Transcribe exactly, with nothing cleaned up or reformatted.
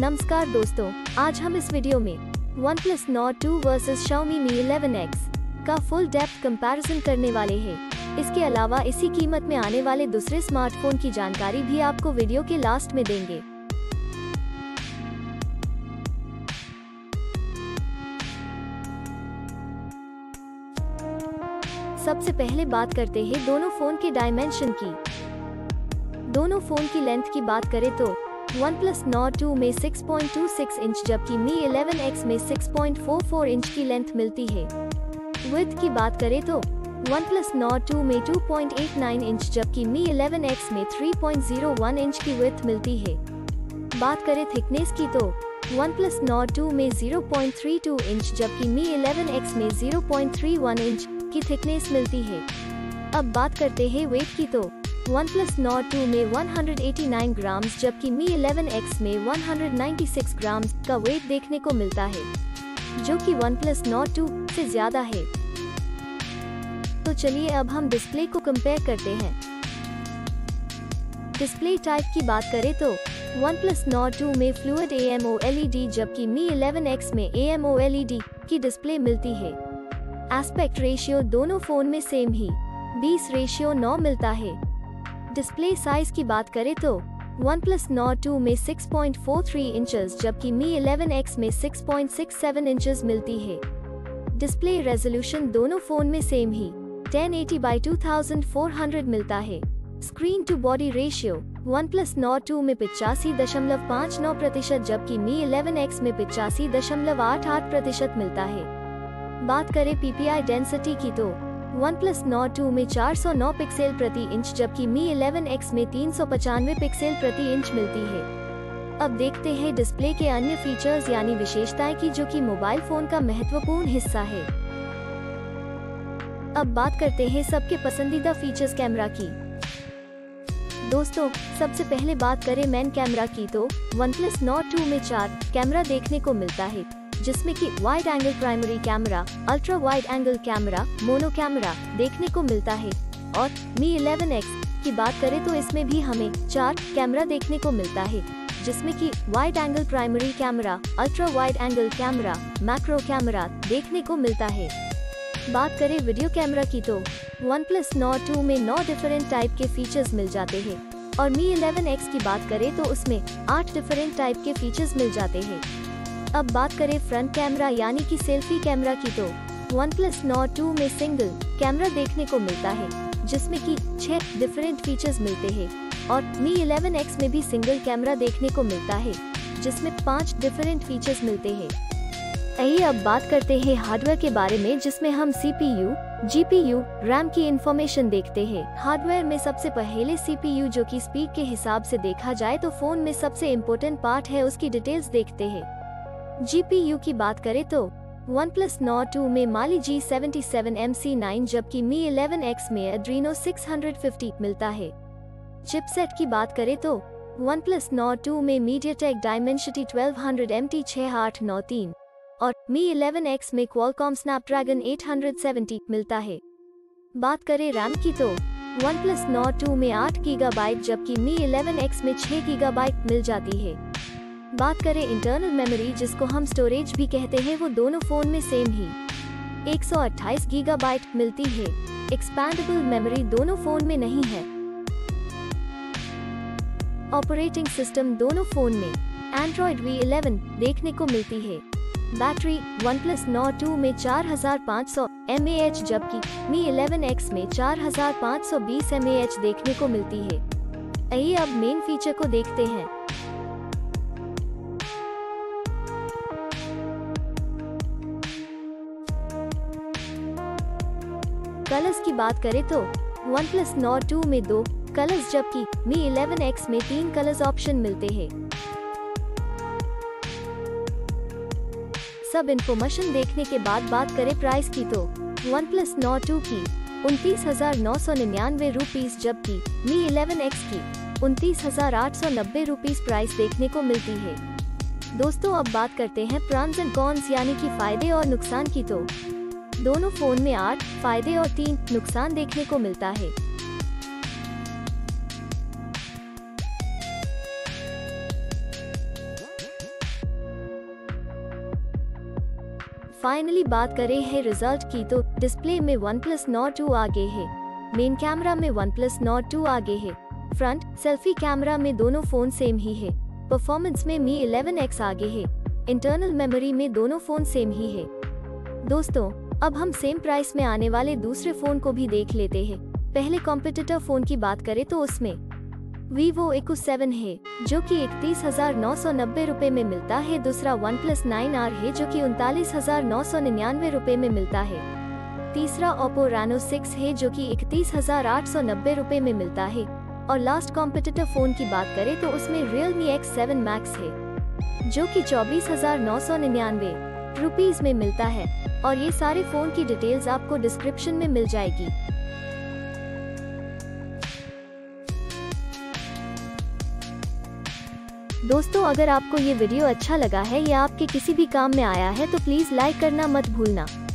नमस्कार दोस्तों, आज हम इस वीडियो में OnePlus Nord two versus Xiaomi Mi eleven X का फुल डेप्थ कंपैरिजन करने वाले हैं। इसके अलावा इसी कीमत में आने वाले दूसरे स्मार्टफोन की जानकारी भी आपको वीडियो के लास्ट में देंगे। सबसे पहले बात करते हैं दोनों फोन के डायमेंशन की। दोनों फोन की लेंथ की बात करें तो OnePlus Nord टू में six point two six inch जबकि Mi इलेवन एक्स में six point four four inch की लेंथ मिलती है। विड्थ की बात करें तो OnePlus Nord टू में two point eight nine inch जबकि Mi इलेवन एक्स में three point zero one inch की विड्थ मिलती है। बात करें थिकनेस की तो OnePlus Nord टू में zero point thirty two inch जबकि Mi इलेवन एक्स में zero point thirty one inch की थिकनेस मिलती है। अब बात करते हैं वेट की तो OnePlus Nord टू में वन एटी नाइन ग्राम्स जबकि Mi इलेवन एक्स में वन नाइंटी सिक्स ग्राम्स का वेट देखने को मिलता है, जो कि OnePlus Nord टू से ज्यादा है। तो चलिए अब हम डिस्प्ले को कंपेयर करते हैं। डिस्प्ले टाइप की बात करें तो OnePlus Nord टू में फ्लूइड AMOLED जबकि Mi इलेवन एक्स में AMOLED की डिस्प्ले मिलती है। एस्पेक्ट रेशियो दोनों फोन में सेम ही बीस रेशियो नौ मिलता है। डिस्प्ले साइज की बात करें तो OnePlus Nord टू में six point four three inches जबकि Mi इलेवन एक्स में six point six seven inches मिलती है। डिस्प्ले रेजोल्यूशन दोनों फोन में सेम ही ten eighty by two thousand four hundred मिलता है। Screen to body ratio OnePlus Nord two में पचासी दशमलव पाँच नौ प्रतिशत जबकि Mi इलेवन एक्स में पचासी दशमलव आठ आठ प्रतिशत मिलता है। बात करें पीपीआई डेंसिटी की तो OnePlus Nord टू में चार सौ नौ पिक्सेल प्रति इंच जबकि Mi इलेवन एक्स में तीन सौ पचानवे पिक्सेल प्रति इंच मिलती है। अब देखते हैं डिस्प्ले के अन्य फीचर्स यानी विशेषताएं की, जो कि मोबाइल फोन का महत्वपूर्ण हिस्सा है। अब बात करते हैं सबके पसंदीदा फीचर्स कैमरा की। दोस्तों, सबसे पहले बात करें मेन कैमरा की तो OnePlus Nord टू में चार कैमरा देखने को मिलता है, जिसमें कि wide angle primary camera, ultra wide angle camera, mono camera देखने को मिलता है। और Mi इलेवन एक्स की बात करें तो इसमें भी हमें चार कैमरा देखने को मिलता है, जिसमें कि wide angle primary camera, ultra wide angle camera, macro camera देखने को मिलता है। बात करें वीडियो कैमरा की तो OnePlus Nord टू में नौ डिफरेंट टाइप के फीचर्स मिल जाते हैं और Mi इलेवन एक्स की बात करें तो उसमें आठ डिफरेंट टाइप के फीचर्स मिल जाते हैं। अब बात करें फ्रंट कैमरा यानी कि सेल्फी कैमरा की तो OnePlus Nord टू में सिंगल कैमरा देखने को मिलता है, जिसमें कि छह डिफरेंट फीचर्स मिलते हैं। और Mi इलेवन एक्स में भी सिंगल कैमरा देखने को मिलता है, जिसमें पांच डिफरेंट फीचर्स मिलते हैं। आइए अब बात करते हैं हार्डवेयर के बारे में, जिसमें हम सीपीयू, जीपीयू, रैम की इंफॉर्मेशन देखते हैं। हार्डवेयर में सबसे पहले सीपीयू, जो कि स्पीड के हिसाब से देखा जाए तो फोन में सबसे इम्पोर्टेंट पार्ट है, उसकी डिटेल्स देखते हैं। जीपीयू की बात करें तो OnePlus Nord टू में Mali G seventy seven M C nine जबकि Mi इलेवन एक्स में Adreno सिक्स फिफ्टी मिलता है। चिपसेट की बात करें तो OnePlus Nord टू में MediaTek Dimensity twelve hundred M T six आठ नौ तीन और Mi इलेवन एक्स में Qualcomm Snapdragon एट सेवेंटी मिलता है। बात करें रैम की तो OnePlus Nord टू में आठ गीगाबाइट जबकि Mi इलेवन एक्स में छह गीगाबाइट मिल जाती है। बात करें इंटरनल मेमोरी, जिसको हम स्टोरेज भी कहते हैं, वो दोनों फोन में सेम ही एक सौ अट्ठाईस गीगाबाइट मिलती है। एक्सपैंडेबल मेमोरी दोनों फोन में नहीं है। ऑपरेटिंग सिस्टम दोनों फोन में एंड्रॉयड वी इलेवन देखने को मिलती है। बैटरी OnePlus Nord टू में चार हज़ार पाँच सौ एम ए एच जबकि Mi इलेवन एक्स में चार हज़ार पाँच सौ बीस एम ए एच देखने को मिलती है। आइए अब मेन फीचर को देखते हैं। कलर्स की बात करें तो OnePlus Nord टू में दो कलर्स जबकि Mi इलेवन एक्स में तीन कलर्स ऑप्शन मिलते हैं। सब इन्फॉर्मेशन देखने के बाद बात करें प्राइस की तो OnePlus Nord टू की उनतीस हजार नौ सौ निन्यानवे रूपीज जबकि Mi इलेवन एक्स की उनतीस हजार आठ सौ नब्बे रूपीज प्राइस देखने को मिलती है। दोस्तों, अब बात करते हैं प्रॉन्स एंड कॉन्स यानी कि फायदे और नुकसान की तो दोनों फोन में आठ फायदे और तीन नुकसान देखने को मिलता है। फाइनली बात करें है रिजल्ट की तो डिस्प्ले में OnePlus Nord टू आगे है। मेन कैमरा में OnePlus Nord टू आगे है। फ्रंट सेल्फी कैमरा में दोनों फोन सेम ही है। परफॉर्मेंस में Mi इलेवन एक्स आगे है। इंटरनल मेमोरी में दोनों फोन सेम ही है। दोस्तों अब हम सेम प्राइस में आने वाले दूसरे फोन को भी देख लेते हैं। पहले कॉम्पिटिटर फोन की बात करें तो उसमें Vivo एक्स सेवन है जो कि इकतीस हजार नौ सौ नब्बे रुपए में मिलता है। दूसरा OnePlus नाइन आर है जो कि उनतालीस हजार नौ सौ निन्यानवे रुपए में मिलता है। तीसरा Oppo रेनो सिक्स है जो कि इकतीस हजार आठ सौ नब्बे रुपए में मिलता है। और लास्ट कॉम्पिटिटर फोन की बात करें तो उसमें Realme एक्स सेवन Max है जो कि चौबीस हजार नौ सौ निन्यानवे रुपीज में मिलता है। और ये सारे फोन की डिटेल्स आपको डिस्क्रिप्शन में मिल जाएगी। दोस्तों अगर आपको ये वीडियो अच्छा लगा है या आपके किसी भी काम में आया है तो प्लीज लाइक करना मत भूलना।